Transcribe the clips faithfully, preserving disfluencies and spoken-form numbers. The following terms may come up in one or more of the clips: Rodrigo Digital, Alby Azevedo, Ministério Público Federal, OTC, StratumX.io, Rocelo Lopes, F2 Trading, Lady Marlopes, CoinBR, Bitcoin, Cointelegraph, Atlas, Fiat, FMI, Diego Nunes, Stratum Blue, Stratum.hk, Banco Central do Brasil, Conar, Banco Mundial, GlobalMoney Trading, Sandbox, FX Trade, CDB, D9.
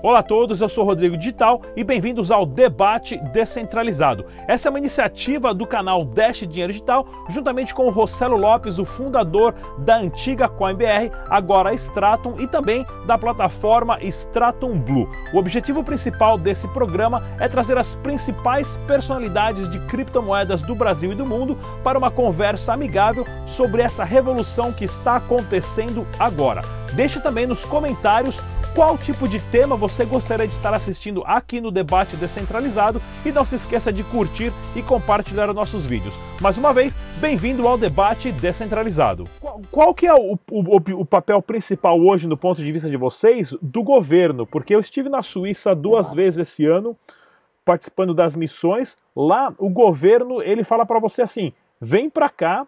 Olá a todos, eu sou Rodrigo Digital e bem-vindos ao Debate Descentralizado. Essa é uma iniciativa do canal Dash Dinheiro Digital, juntamente com o Rocelo Lopes, o fundador da antiga CoinBR, agora Stratum, e também da plataforma Stratum Blue. O objetivo principal desse programa é trazer as principais personalidades de criptomoedas do Brasil e do mundo para uma conversa amigável sobre essa revolução que está acontecendo agora. Deixe também nos comentários qual tipo de tema você gostaria de estar assistindo aqui no Debate Descentralizado e não se esqueça de curtir e compartilhar os nossos vídeos. Mais uma vez, bem-vindo ao Debate Descentralizado. Qual, qual que é o, o, o papel principal hoje, no ponto de vista de vocês, do governo? Porque eu estive na Suíça duas vezes esse ano, participando das missões. Lá, o governo ele fala para você assim, vem para cá,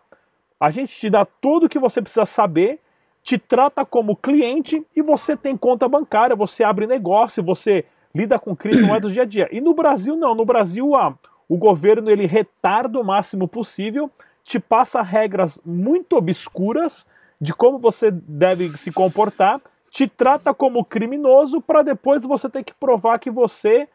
a gente te dá tudo o que você precisa saber, te trata como cliente e você tem conta bancária, você abre negócio, você lida com criptomoedas dia a dia. E no Brasil não, no Brasil ah, o governo ele retarda o máximo possível, te passa regras muito obscuras de como você deve se comportar, te trata como criminoso para depois você ter que provar que você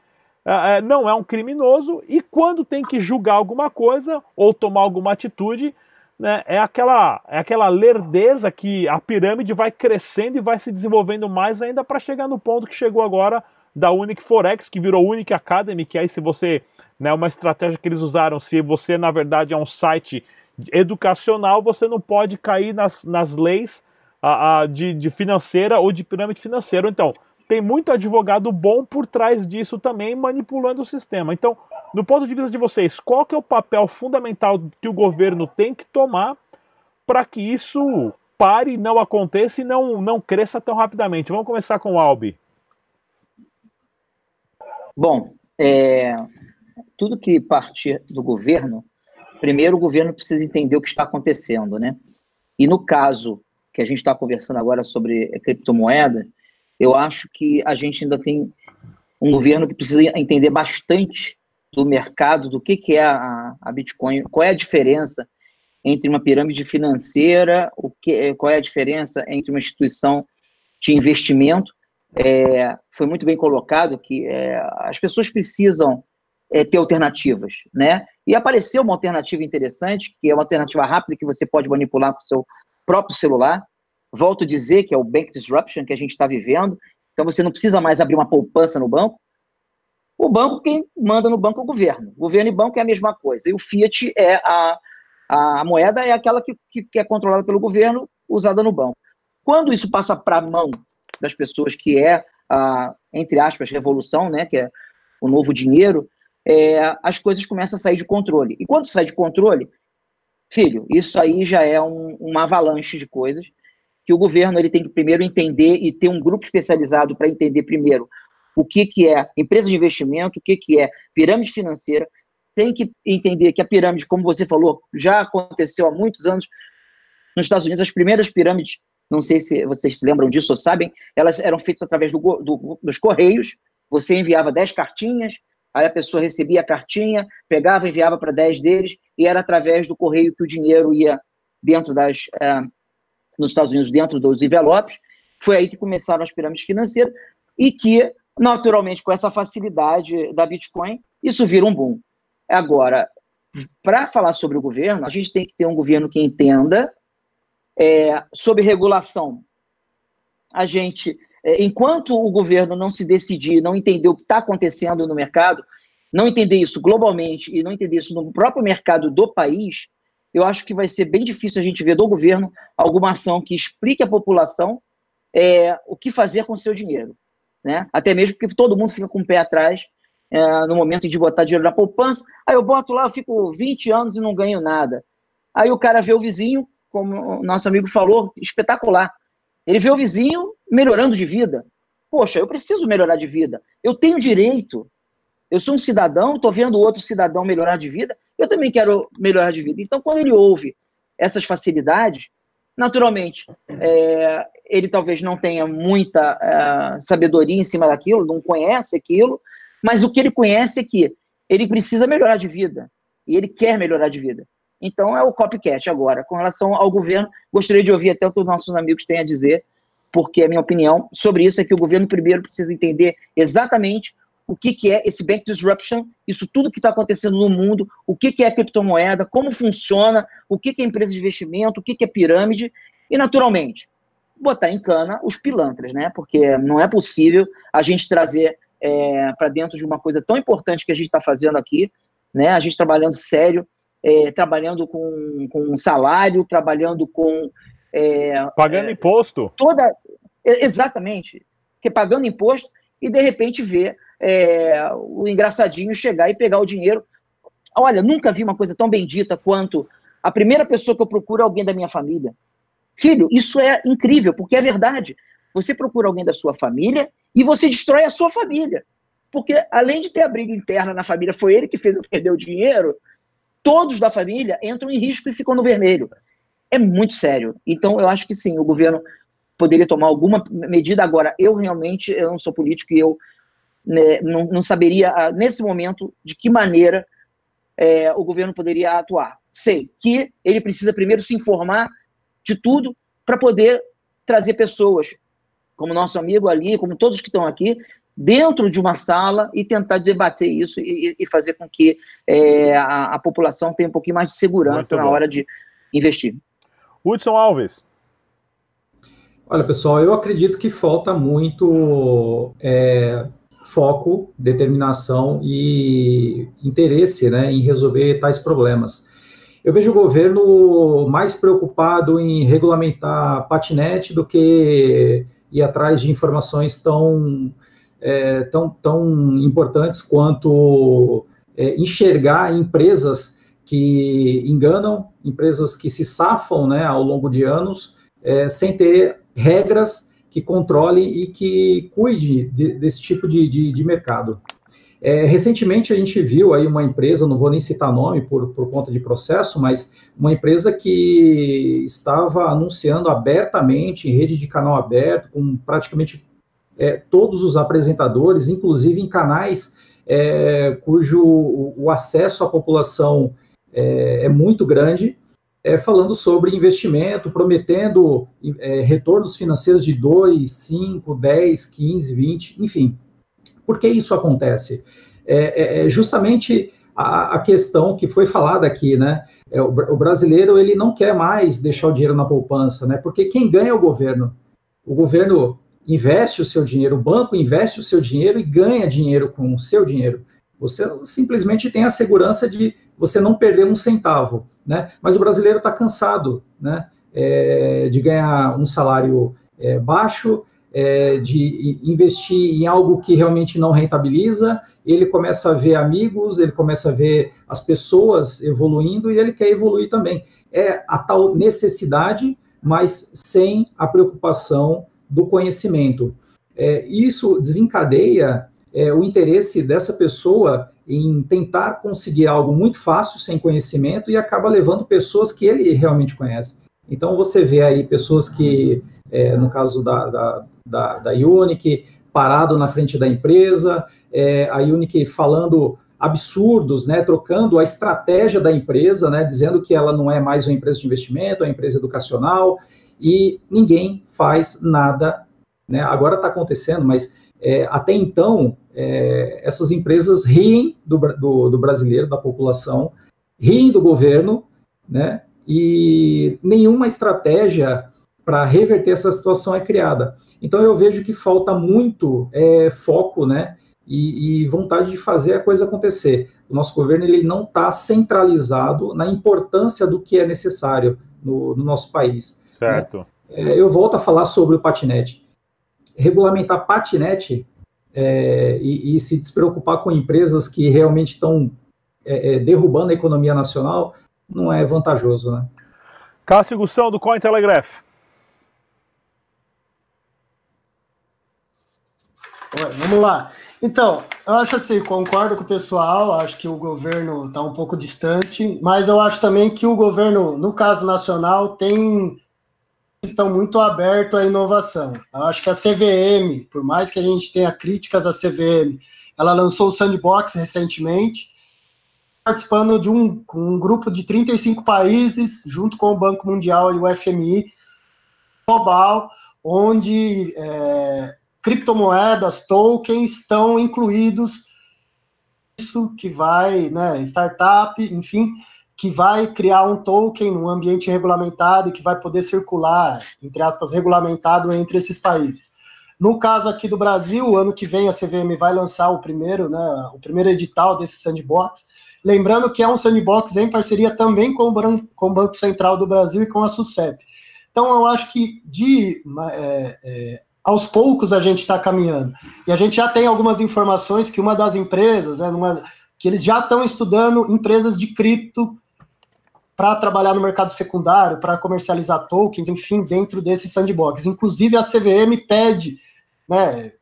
ah, não é um criminoso e quando tem que julgar alguma coisa ou tomar alguma atitude, né, é, aquela, é aquela lerdeza que a pirâmide vai crescendo e vai se desenvolvendo mais ainda para chegar no ponto que chegou agora da Unique Forex, que virou Unique Academy, que aí se você, né, uma estratégia que eles usaram, se você na verdade é um site educacional, você não pode cair nas, nas leis a, a, de, de financeira ou de pirâmide financeira. Então, tem muito advogado bom por trás disso também, manipulando o sistema. Então, no ponto de vista de vocês, qual que é o papel fundamental que o governo tem que tomar para que isso pare, não aconteça e não, não cresça tão rapidamente? Vamos começar com o Alby. Bom, é, tudo que partir do governo, primeiro o governo precisa entender o que está acontecendo, né? E no caso que a gente está conversando agora sobre criptomoeda, eu acho que a gente ainda tem um governo que precisa entender bastante do mercado, do que, que é a, a Bitcoin, qual é a diferença entre uma pirâmide financeira, o que, qual é a diferença entre uma instituição de investimento. É, foi muito bem colocado que é, as pessoas precisam é, ter alternativas, né? E apareceu uma alternativa interessante, que é uma alternativa rápida que você pode manipular com o seu próprio celular. Volto a dizer que é o Bank Disruption que a gente está vivendo, então você não precisa mais abrir uma poupança no banco. O banco, quem manda no banco é o governo. Governo e banco é a mesma coisa. E o Fiat é a, a moeda, é aquela que, que é controlada pelo governo, usada no banco. Quando isso passa para a mão das pessoas, que é a, entre aspas, revolução, né, que é o novo dinheiro, é, as coisas começam a sair de controle. E quando sai de controle, filho, isso aí já é um, uma avalanche de coisas que o governo ele tem que primeiro entender e ter um grupo especializado para entender primeiro o que, que é empresa de investimento, o que, que é pirâmide financeira. Tem que entender que a pirâmide, como você falou, já aconteceu há muitos anos nos Estados Unidos. As primeiras pirâmides, não sei se vocês se lembram disso ou sabem, elas eram feitas através do, do, dos correios. Você enviava dez cartinhas, aí a pessoa recebia a cartinha, pegava, enviava para dez deles, e era através do correio que o dinheiro ia dentro das... Uh, nos Estados Unidos, dentro dos envelopes. Foi aí que começaram as pirâmides financeiras e que, naturalmente, com essa facilidade da Bitcoin, isso vira um boom. Agora, para falar sobre o governo, a gente tem que ter um governo que entenda é, sobre regulação. A gente, é, enquanto o governo não se decidir, não entender o que está acontecendo no mercado, não entender isso globalmente e não entender isso no próprio mercado do país, eu acho que vai ser bem difícil a gente ver do governo alguma ação que explique à população é, o que fazer com o seu dinheiro, né? Até mesmo porque todo mundo fica com o pé atrás é, no momento de botar dinheiro na poupança. Aí eu boto lá, eu fico vinte anos e não ganho nada. Aí o cara vê o vizinho, como o nosso amigo falou, espetacular. Ele vê o vizinho melhorando de vida. Poxa, eu preciso melhorar de vida. Eu tenho direito. Eu sou um cidadão, estou vendo outro cidadão melhorar de vida, eu também quero melhorar de vida. Então, quando ele ouve essas facilidades, naturalmente, é, ele talvez não tenha muita é, sabedoria em cima daquilo, não conhece aquilo, mas o que ele conhece é que ele precisa melhorar de vida, e ele quer melhorar de vida. Então, é o copycat agora. Com relação ao governo, gostaria de ouvir até o que os nossos amigos têm a dizer porque a minha opinião sobre isso é que o governo primeiro precisa entender exatamente o que, que é esse Bank Disruption, isso tudo que está acontecendo no mundo, o que, que é criptomoeda, como funciona, o que, que é empresa de investimento, o que, que é pirâmide, e naturalmente, botar em cana os pilantras, né? Porque não é possível a gente trazer é, para dentro de uma coisa tão importante que a gente está fazendo aqui, né? A gente trabalhando sério, é, trabalhando com, com salário, trabalhando com... É, pagando é, imposto. Toda, exatamente, que pagando imposto e de repente ver é, o engraçadinho chegar e pegar o dinheiro. Olha, nunca vi uma coisa tão bendita quanto a primeira pessoa que eu procuro é alguém da minha família. Filho, isso é incrível, porque é verdade. Você procura alguém da sua família e você destrói a sua família. Porque, além de ter a briga interna na família, foi ele que fez eu perder o dinheiro, todos da família entram em risco e ficam no vermelho. É muito sério. Então, eu acho que sim, o governo poderia tomar alguma medida. Agora, eu realmente eu não sou político e eu né, não, não saberia, nesse momento, de que maneira é, o governo poderia atuar. Sei que ele precisa primeiro se informar de tudo, para poder trazer pessoas, como nosso amigo ali, como todos que estão aqui, dentro de uma sala e tentar debater isso e, e fazer com que é, a, a população tenha um pouquinho mais de segurança na hora de investir. Hudson Alves. Olha, pessoal, eu acredito que falta muito é, foco, determinação e interesse, né, em resolver tais problemas. Eu vejo o governo mais preocupado em regulamentar patinete do que ir atrás de informações tão, é, tão, tão importantes quanto é, enxergar empresas que enganam, empresas que se safam, né, ao longo de anos, é, sem ter regras que controle e que cuide de, desse tipo de, de, de mercado. É, recentemente a gente viu aí uma empresa, não vou nem citar nome por, por conta de processo, mas uma empresa que estava anunciando abertamente, em rede de canal aberto, com praticamente é, todos os apresentadores, inclusive em canais é, cujo o, o acesso à população é, é muito grande, é, falando sobre investimento, prometendo é, retornos financeiros de dois, cinco, dez, quinze, vinte, enfim. Por que isso acontece? É, é justamente a, a questão que foi falada aqui, né? É, o, o brasileiro, ele não quer mais deixar o dinheiro na poupança, né? Porque quem ganha é o governo. O governo investe o seu dinheiro, o banco investe o seu dinheiro e ganha dinheiro com o seu dinheiro. Você simplesmente tem a segurança de você não perder um centavo, né? Mas o brasileiro está cansado, né? É, de ganhar um salário é, baixo, É, de investir em algo que realmente não rentabiliza, ele começa a ver amigos, ele começa a ver as pessoas evoluindo e ele quer evoluir também. É a tal necessidade, mas sem a preocupação do conhecimento. É, isso desencadeia é, o interesse dessa pessoa em tentar conseguir algo muito fácil, sem conhecimento, e acaba levando pessoas que ele realmente conhece. Então você vê aí pessoas que, é, no caso da, da Da, da Unique, parado na frente da empresa, é, a Unique falando absurdos, né, trocando a estratégia da empresa, né, dizendo que ela não é mais uma empresa de investimento, é uma empresa educacional, e ninguém faz nada, né? Agora está acontecendo, mas é, até então, é, essas empresas riem do, do, do brasileiro, da população, riem do governo, né, e nenhuma estratégia para reverter essa situação é criada. Então eu vejo que falta muito é, foco, né, e, e vontade de fazer a coisa acontecer. O nosso governo, ele não está centralizado na importância do que é necessário no, no nosso país. Certo. Né? É, eu volto a falar sobre o patinete. Regulamentar patinete é, e, e se despreocupar com empresas que realmente estão é, é, derrubando a economia nacional não é vantajoso, né? Cássio Gusson, do Cointelegraph. Vamos lá. Então, eu acho assim, concordo com o pessoal, acho que o governo está um pouco distante, mas eu acho também que o governo, no caso nacional, tem estão muito aberto à inovação. Eu acho que a C V M, por mais que a gente tenha críticas à C V M, ela lançou o Sandbox recentemente, participando de um, um grupo de trinta e cinco países, junto com o Banco Mundial e o F M I, global, onde é, criptomoedas, tokens estão incluídos, isso que vai, né, startup, enfim, que vai criar um token num ambiente regulamentado e que vai poder circular, entre aspas, regulamentado entre esses países. No caso aqui do Brasil, ano que vem a C V M vai lançar o primeiro, né, o primeiro edital desse sandbox, lembrando que é um sandbox em parceria também com o, Ban- com o Banco Central do Brasil e com a Susep. Então, eu acho que de, é, é, aos poucos a gente está caminhando. E a gente já tem algumas informações que uma das empresas, né, numa, que eles já estão estudando empresas de cripto para trabalhar no mercado secundário, para comercializar tokens, enfim, dentro desse sandbox. Inclusive, a C V M pede, né,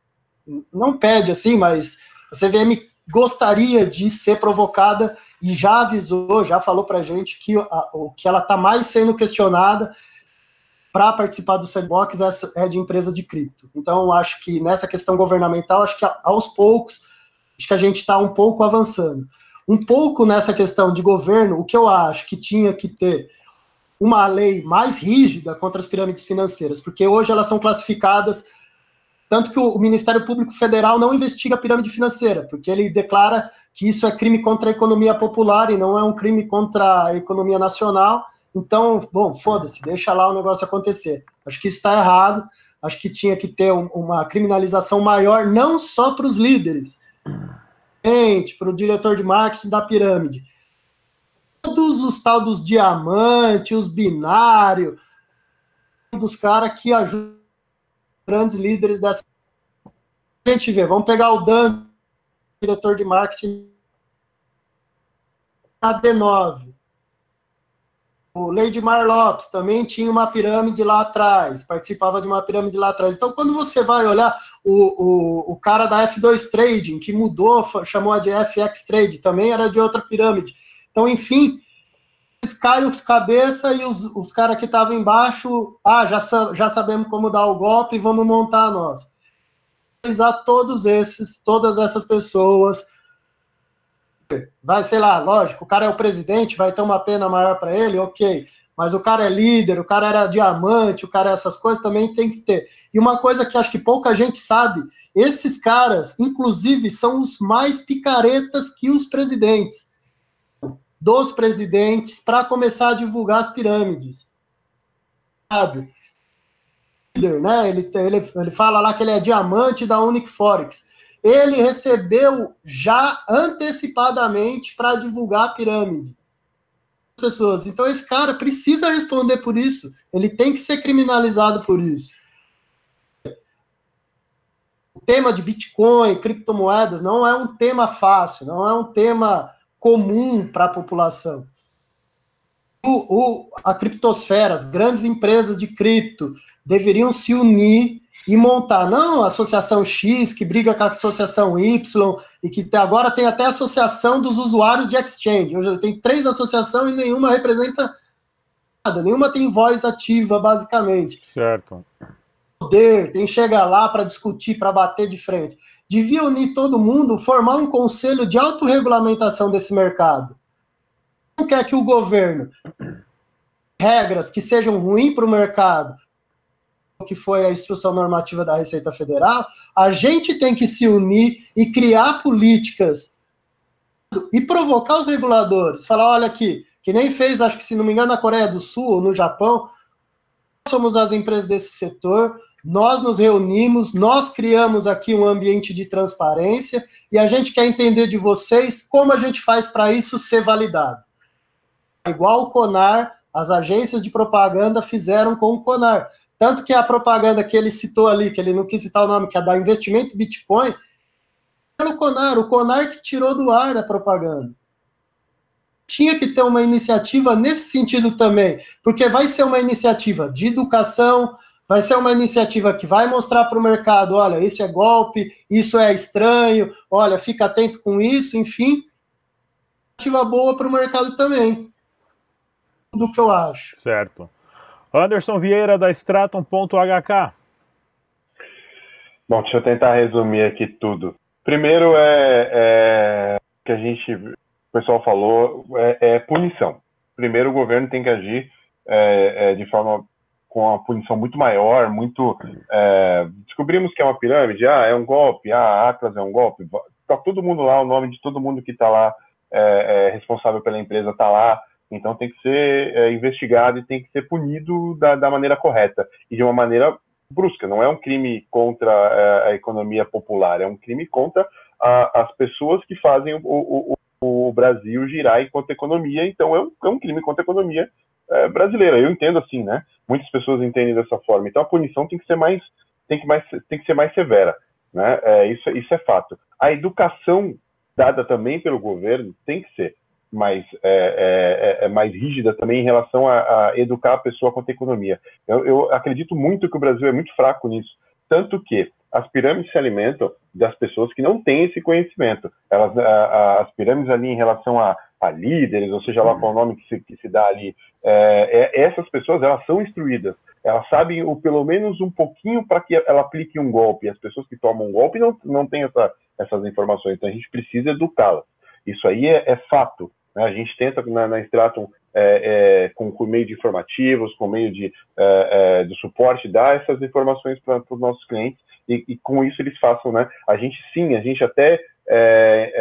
não pede assim, mas a C V M gostaria de ser provocada e já avisou, já falou para a gente que, a, que ela está mais sendo questionada para participar do sandbox é de empresas de cripto. Então, acho que nessa questão governamental, acho que aos poucos, acho que a gente está um pouco avançando. Um pouco nessa questão de governo, o que eu acho que tinha que ter uma lei mais rígida contra as pirâmides financeiras, porque hoje elas são classificadas, tanto que o Ministério Público Federal não investiga a pirâmide financeira, porque ele declara que isso é crime contra a economia popular e não é um crime contra a economia nacional. Então, bom, foda-se, deixa lá o negócio acontecer. Acho que isso está errado, acho que tinha que ter um, uma criminalização maior, não só para os líderes, para o diretor de marketing da pirâmide. Todos os tal dos diamantes, os binários, dos caras que ajudam grandes líderes dessa... A gente vê, vamos pegar o Dan, diretor de marketing da D nove. O Lady Marlopes também tinha uma pirâmide lá atrás, participava de uma pirâmide lá atrás. Então, quando você vai olhar o, o, o cara da F dois Trading, que mudou, chamou a de F X Trade, também era de outra pirâmide. Então, enfim, eles caem os cabeça e os, os caras que estavam embaixo, ah, já, já sabemos como dar o golpe, vamos montar a nossa. Analisar todos esses, todas essas pessoas... Vai, sei lá, lógico, o cara é o presidente, vai ter uma pena maior para ele, ok. Mas o cara é líder, o cara era diamante, o cara é essas coisas, também tem que ter. E uma coisa que acho que pouca gente sabe, esses caras, inclusive, são os mais picaretas que os presidentes. Dos presidentes, para começar a divulgar as pirâmides. Sabe? Líder, né? Ele, ele, ele fala lá que ele é diamante da Unique Forex. Ele recebeu já antecipadamente para divulgar a pirâmide. Pessoas. Então, esse cara precisa responder por isso. Ele tem que ser criminalizado por isso. O tema de Bitcoin, criptomoedas, não é um tema fácil, não é um tema comum para a população. O, o, a criptosfera, as grandes empresas de cripto deveriam se unir e montar, não a associação X, que briga com a associação Y, e que agora tem até a associação dos usuários de exchange. Hoje tem três associações e nenhuma representa nada, nenhuma tem voz ativa, basicamente. Certo. Poder, tem que chegar lá para discutir, para bater de frente. Devia unir todo mundo, formar um conselho de autorregulamentação desse mercado. Não quer que o governo regras que sejam ruins para o mercado, que foi a instrução normativa da Receita Federal, a gente tem que se unir e criar políticas e provocar os reguladores, falar, olha aqui, que nem fez, acho que se não me engano, na Coreia do Sul ou no Japão, nós somos as empresas desse setor, nós nos reunimos, nós criamos aqui um ambiente de transparência e a gente quer entender de vocês como a gente faz para isso ser validado. Igual o Conar, as agências de propaganda fizeram com o Conar. Tanto que a propaganda que ele citou ali, que ele não quis citar o nome, que é da investimento Bitcoin, era o Conar, o Conar que tirou do ar a propaganda. Tinha que ter uma iniciativa nesse sentido também, porque vai ser uma iniciativa de educação, vai ser uma iniciativa que vai mostrar para o mercado, olha, isso é golpe, isso é estranho, olha, fica atento com isso, enfim. Iniciativa boa para o mercado também. Tudo que eu acho. Certo. Anderson Vieira, da Stratum ponto H K. Bom, deixa eu tentar resumir aqui tudo. Primeiro, é, é que a gente, o pessoal falou, é, é punição. Primeiro, o governo tem que agir é, é, de forma com uma punição muito maior, muito... É, descobrimos que é uma pirâmide, ah, é um golpe, ah, a Atlas é um golpe, tá todo mundo lá, o nome de todo mundo que está lá, é, é, responsável pela empresa está lá, então tem que ser é, investigado e tem que ser punido da, da maneira correta e de uma maneira brusca. Não é um crime contra é, a economia popular, é um crime contra a, as pessoas que fazem o, o, o, o Brasil girar enquanto economia, então é um, é um crime contra a economia é, brasileira. Eu entendo assim, né? Muitas pessoas entendem dessa forma. Então a punição tem que ser mais, tem que mais, tem que ser mais severa, né? É, isso, isso é fato. A educação dada também pelo governo tem que ser mais, é, é, é mais rígida também em relação a, a educar a pessoa quanto à economia. Eu, eu acredito muito que o Brasil é muito fraco nisso, tanto que as pirâmides se alimentam das pessoas que não têm esse conhecimento. Elas, a, a, as pirâmides ali em relação a, a líderes, ou seja lá qual o nome que se, que se dá ali, é, é, essas pessoas, elas são instruídas, elas sabem o, pelo menos um pouquinho para que ela aplique um golpe. As pessoas que tomam um golpe não, não têm essa, essas informações, então a gente precisa educá-las. Isso aí é, é fato. A gente tenta na, na Stratum, é, é, com, com meio de informativos, com meio de, é, é, de suporte, dar essas informações para os nossos clientes e, e com isso eles façam, né? A gente sim, a gente até, é,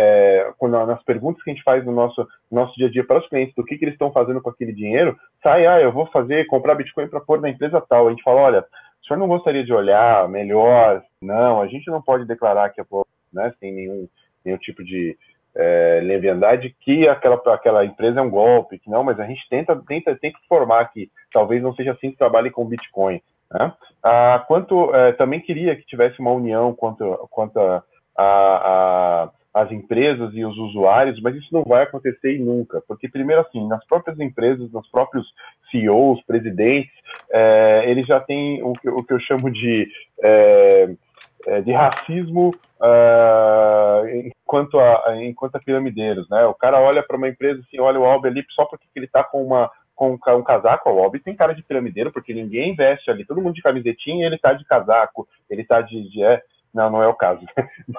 é, quando, nas perguntas que a gente faz no nosso, nosso dia a dia para os clientes, do que, que eles estão fazendo com aquele dinheiro, sai, ah, eu vou fazer, comprar Bitcoin para pôr na empresa tal. A gente fala, olha, o senhor não gostaria de olhar melhor? Não, a gente não pode declarar que é, né, sem nenhum, nenhum tipo de... É, leviandade, que aquela, aquela empresa é um golpe, que não, mas a gente tenta, tenta, tenta informar que talvez não seja assim que trabalhe com Bitcoin, né? Ah, quanto, é, também queria que tivesse uma união quanto, quanto a, a, a, as empresas e os usuários, mas isso não vai acontecer nunca, porque primeiro assim, nas próprias empresas, nos próprios C E Os, presidentes, é, eles já têm o que, o que eu chamo de... É, de racismo uh, enquanto, a, enquanto a piramideiros, né? O cara olha para uma empresa assim, olha o Alby ali só porque ele tá com, uma, com um casaco. O Alby tem cara de piramideiro porque ninguém investe ali, todo mundo de camisetinha, ele tá de casaco, ele tá de... de é, não, não é o caso.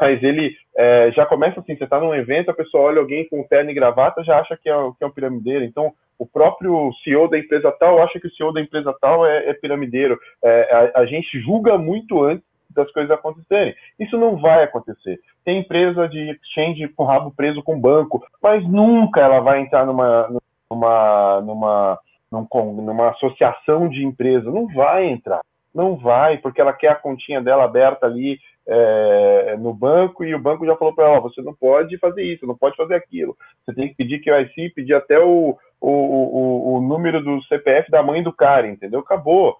Mas ele é, já começa assim, você tá num evento, a pessoa olha alguém com terno e gravata, já acha que é, que é um piramideiro. Então, o próprio C E O da empresa tal acha que o C E O da empresa tal é, é piramideiro. É, a, a gente julga muito antes das coisas acontecerem. Isso não vai acontecer. Tem empresa de exchange com o rabo preso com o banco, mas nunca ela vai entrar numa numa, numa, numa, numa associação de empresa. Não vai entrar. Não vai, porque ela quer a continha dela aberta ali é, no banco, e o banco já falou para ela, você não pode fazer isso, não pode fazer aquilo. Você tem que pedir Q I C, pedir até o, o, o, o número do C P F da mãe do cara, entendeu? Acabou.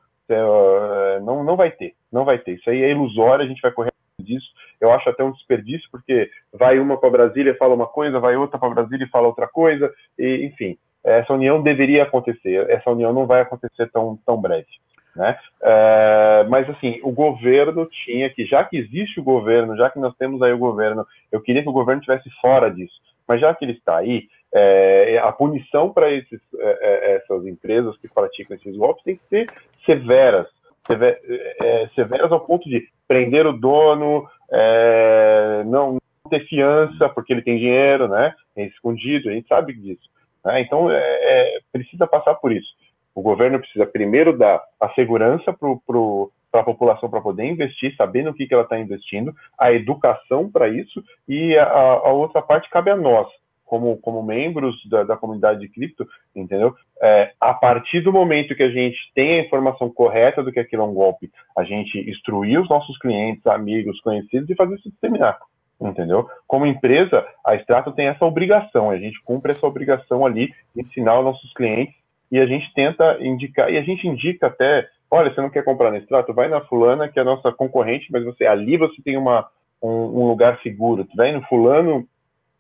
Não, não vai ter, não vai ter. Isso aí é ilusório, a gente vai correr disso. Eu acho até um desperdício, porque vai uma para Brasília e fala uma coisa, vai outra para Brasília e fala outra coisa, e, enfim, essa união deveria acontecer, essa união não vai acontecer tão, tão breve, né? É, mas assim, o governo tinha que, já que existe o governo, já que nós temos aí o governo, eu queria que o governo estivesse fora disso, mas já que ele está aí, é, a punição para é, é, essas empresas que praticam esses golpes tem que ser severas, sever, é, severas ao ponto de prender o dono, é, não ter fiança, porque ele tem dinheiro, né, é escondido, a gente sabe disso, né? Então é, é, precisa passar por isso. O governo precisa primeiro dar a segurança para a população para poder investir, sabendo o que, que ela está investindo, a educação para isso, e a, a outra parte cabe a nós, Como, como membros da, da comunidade de cripto, entendeu? É, a partir do momento que a gente tem a informação correta do que aquilo é um golpe, a gente instruir os nossos clientes, amigos, conhecidos e fazer isso disseminar, entendeu? Como empresa, a Stratum tem essa obrigação, a gente cumpre essa obrigação ali, ensinar os nossos clientes, e a gente tenta indicar, e a gente indica até, olha, você não quer comprar na Stratum, vai na fulana, que é a nossa concorrente, mas você ali você tem uma, um, um lugar seguro, tu vai no fulano,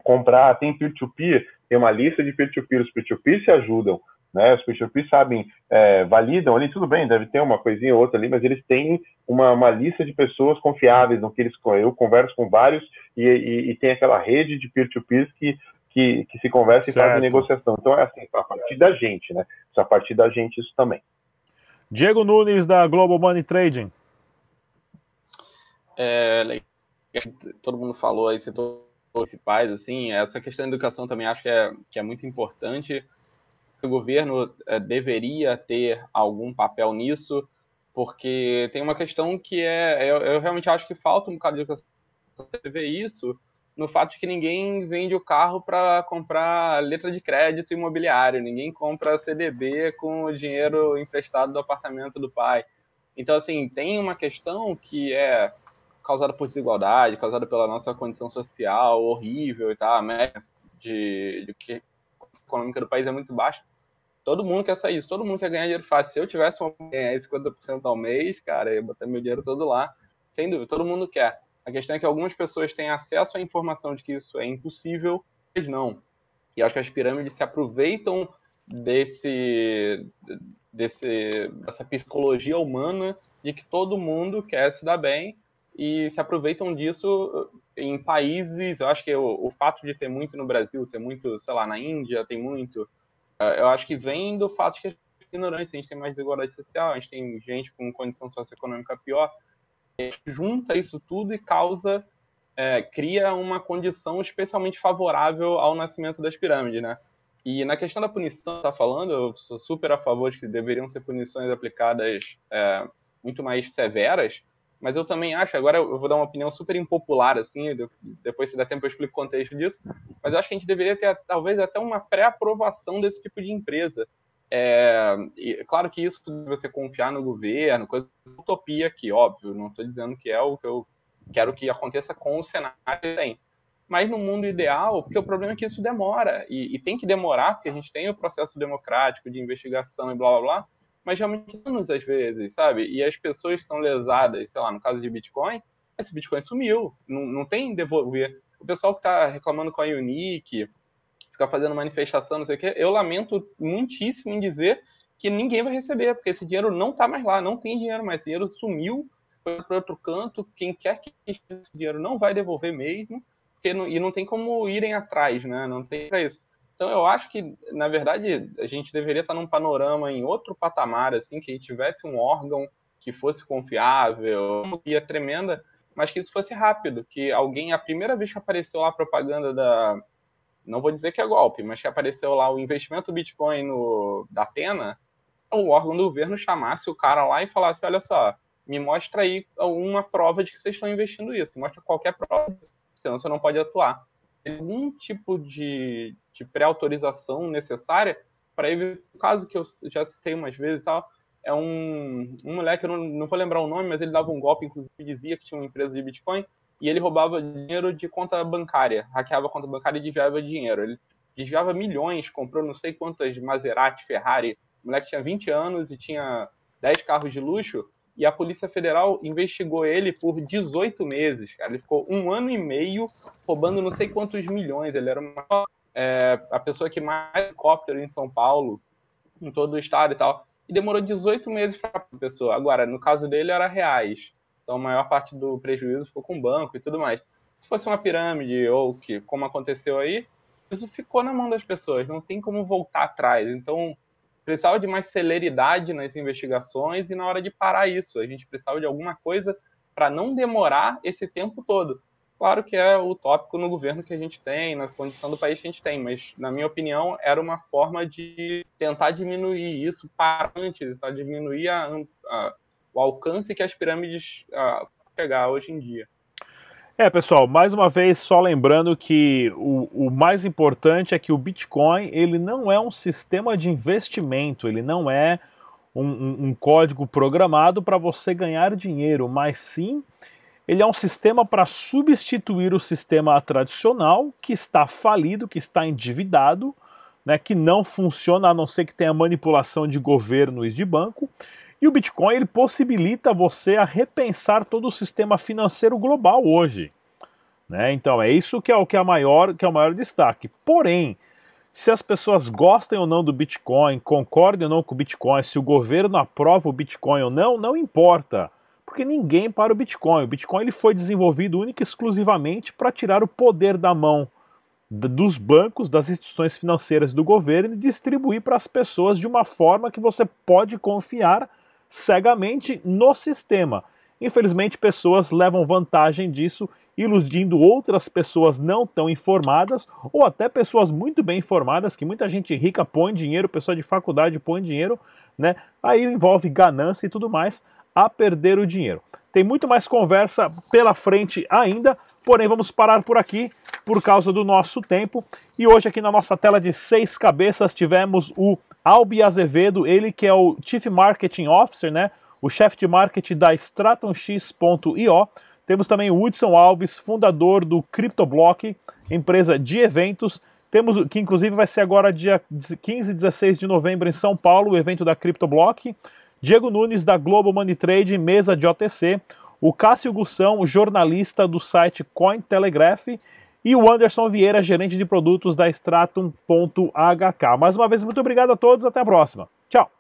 comprar, tem peer-to-peer, tem uma lista de peer-to-peer, os peer-to-peer se ajudam, né? Os peer-to-peer sabem, é, validam ali, tudo bem, deve ter uma coisinha ou outra ali, mas eles têm uma, uma lista de pessoas confiáveis, no que eles, eu converso com vários, e, e, e tem aquela rede de peer-to-peers que, que, que se conversa e faz negociação. Então é assim, a partir da gente, né? A partir da gente isso também. Diego Nunes, da Global Money Trading. É, todo mundo falou aí, você principais, assim, essa questão da educação também acho que é, que é muito importante. o governo uh, deveria ter algum papel nisso, porque tem uma questão que é... Eu, eu realmente acho que falta um bocado de você ver isso no fato de que ninguém vende o carro para comprar letra de crédito imobiliário, ninguém compra C D B com o dinheiro emprestado do apartamento do pai. Então, assim, tem uma questão que é causada por desigualdade, causada pela nossa condição social horrível e tal, a média de, de que a econômica do país é muito baixa. Todo mundo quer sair, todo mundo quer ganhar dinheiro fácil. Se eu tivesse uma ganhar cinquenta por cento ao mês, cara, eu ia botar meu dinheiro todo lá, sem dúvida, todo mundo quer. A questão é que algumas pessoas têm acesso à informação de que isso é impossível, mas não. E acho que as pirâmides se aproveitam desse, desse, dessa psicologia humana de que todo mundo quer se dar bem e se aproveitam disso em países... Eu acho que o, o fato de ter muito no Brasil, ter muito, sei lá, na Índia, tem muito... Eu acho que vem do fato de que a gente é ignorante, a gente tem mais desigualdade social, a gente tem gente com condição socioeconômica pior... A gente junta isso tudo e causa, é, cria uma condição especialmente favorável ao nascimento das pirâmides, né? E na questão da punição, tá falando, eu sou super a favor de que deveriam ser punições aplicadas é, muito mais severas, mas eu também acho, agora eu vou dar uma opinião super impopular, assim, depois se der tempo eu explico o contexto disso, mas eu acho que a gente deveria ter talvez até uma pré-aprovação desse tipo de empresa. É, e, claro que isso, você confiar no governo, coisa utopia aqui, óbvio, não estou dizendo que é o que eu quero que aconteça com o cenário que tem. Mas no mundo ideal, porque o problema é que isso demora, e, e tem que demorar, porque a gente tem o processo democrático de investigação e blá blá blá, mas realmente anos às vezes, sabe? E as pessoas são lesadas, sei lá, no caso de Bitcoin, esse Bitcoin sumiu, não, não tem devolver. O pessoal que está reclamando com a Unique... ficar fazendo manifestação, não sei o quê, eu lamento muitíssimo em dizer que ninguém vai receber, porque esse dinheiro não está mais lá, não tem dinheiro mais, esse dinheiro sumiu, foi para outro canto, quem quer que esse dinheiro não vai devolver mesmo, porque não, e não tem como irem atrás, né? Não tem para isso. Então eu acho que, na verdade, a gente deveria estar num panorama em outro patamar, assim, que a gente tivesse um órgão que fosse confiável, uma guia tremenda, mas que isso fosse rápido, que alguém, a primeira vez que apareceu lá a propaganda da... não vou dizer que é golpe, mas que apareceu lá o investimento Bitcoin no, da Atena, o órgão do governo chamasse o cara lá e falasse, olha só, me mostra aí uma prova de que vocês estão investindo isso, mostra qualquer prova, senão você não pode atuar. Tem algum tipo de, de pré-autorização necessária para evitar o caso que eu já citei umas vezes e tal, é um, um moleque, eu não, não vou lembrar o nome, mas ele dava um golpe, inclusive dizia que tinha uma empresa de Bitcoin, e ele roubava dinheiro de conta bancária, hackeava a conta bancária e desviava dinheiro. Ele desviava milhões, comprou não sei quantas Maserati, Ferrari. O moleque tinha vinte anos e tinha dez carros de luxo. E a Polícia Federal investigou ele por dezoito meses, cara. Ele ficou um ano e meio roubando não sei quantos milhões. Ele era uma, é, a pessoa que mais helicóptero em São Paulo, em todo o estado e tal. E demorou dezoito meses para a pessoa. Agora, no caso dele, era reais. Então, a maior parte do prejuízo ficou com o banco e tudo mais. Se fosse uma pirâmide ou que, como aconteceu aí, isso ficou na mão das pessoas, não tem como voltar atrás. Então, precisava de mais celeridade nas investigações e na hora de parar isso. A gente precisava de alguma coisa para não demorar esse tempo todo. Claro que é utópico no governo que a gente tem, na condição do país que a gente tem, mas, na minha opinião, era uma forma de tentar diminuir isso para antes, tá? Diminuir a... a o alcance que as pirâmides ah, pegar hoje em dia. É, pessoal, mais uma vez, só lembrando que o, o mais importante é que o Bitcoin, ele não é um sistema de investimento, ele não é um, um, um código programado para você ganhar dinheiro, mas sim, ele é um sistema para substituir o sistema tradicional, que está falido, que está endividado, né, que não funciona, a não ser que tenha manipulação de governo e de banco. E o Bitcoin ele possibilita você a repensar todo o sistema financeiro global hoje, né? Então é isso que é o que é a maior, que é o maior destaque. Porém, se as pessoas gostem ou não do Bitcoin, concordem ou não com o Bitcoin, se o governo aprova o Bitcoin ou não, não importa, porque ninguém para o Bitcoin. O Bitcoin ele foi desenvolvido única e exclusivamente para tirar o poder da mão dos bancos, das instituições financeiras do governo e distribuir para as pessoas de uma forma que você pode confiar cegamente no sistema. Infelizmente, pessoas levam vantagem disso, iludindo outras pessoas não tão informadas ou até pessoas muito bem informadas, que muita gente rica põe dinheiro, pessoa de faculdade põe dinheiro, né? Aí envolve ganância e tudo mais, a perder o dinheiro. Tem muito mais conversa pela frente ainda, porém vamos parar por aqui por causa do nosso tempo. E hoje aqui na nossa tela de seis cabeças tivemos o Alby Azevedo, ele que é o Chief Marketing Officer, né? O chefe de marketing da Stratum X ponto i o. Temos também o Hudson Alves, fundador do CryptoBlock, empresa de eventos. Temos, que inclusive vai ser agora dia quinze e dezesseis de novembro em São Paulo, o evento da CryptoBlock. Diego Nunes, da Global Money Trade, mesa de O T C. O Cássio Gusson, jornalista do site Cointelegraph. E o Anderson Vieira, gerente de produtos da Stratum ponto h k. Mais uma vez, muito obrigado a todos. Até a próxima. Tchau!